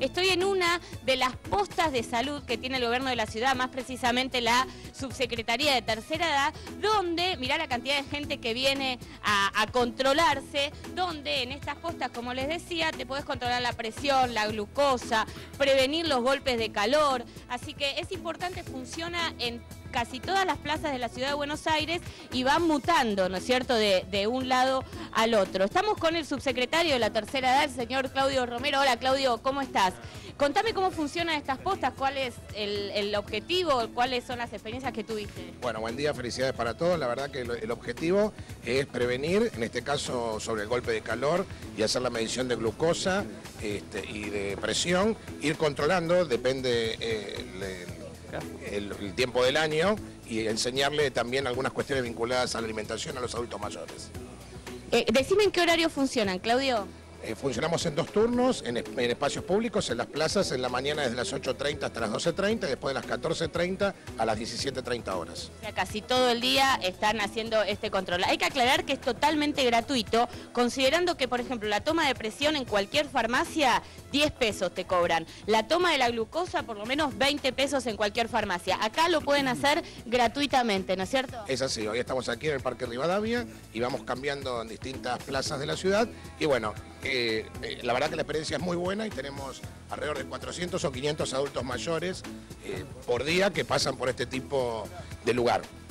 Estoy en una de las postas de salud que tiene el gobierno de la ciudad, más precisamente la subsecretaría de tercera edad, donde, mirá la cantidad de gente que viene a controlarse, donde en estas postas, como les decía, te podés controlar la presión, la glucosa, prevenir los golpes de calor, así que es importante, funciona en casi todas las plazas de la Ciudad de Buenos Aires y van mutando, ¿no es cierto?, de un lado al otro. Estamos con el subsecretario de la tercera edad, el señor Claudio Romero. Hola, Claudio, ¿cómo estás? Contame cómo funcionan estas postas, cuál es el objetivo, cuáles son las experiencias que tuviste. Bueno, buen día, felicidades para todos. La verdad que el objetivo es prevenir, en este caso sobre el golpe de calor, y hacer la medición de glucosa y de presión, ir controlando, depende el tiempo del año, y enseñarle también algunas cuestiones vinculadas a la alimentación a los adultos mayores. Decime en qué horario funcionan, Claudio. Funcionamos en dos turnos, en espacios públicos, en las plazas, en la mañana desde las 8:30 hasta las 12:30, después de las 14:30 a las 17:30 horas. O sea, casi todo el día están haciendo este control. Hay que aclarar que es totalmente gratuito, considerando que, por ejemplo, la toma de presión en cualquier farmacia, 10 pesos te cobran. La toma de la glucosa, por lo menos 20 pesos en cualquier farmacia. Acá lo pueden hacer gratuitamente, ¿no es cierto? Es así, hoy estamos aquí en el Parque Rivadavia y vamos cambiando en distintas plazas de la ciudad y bueno, la verdad que la experiencia es muy buena y tenemos alrededor de 400 o 500 adultos mayores por día que pasan por este tipo de lugar.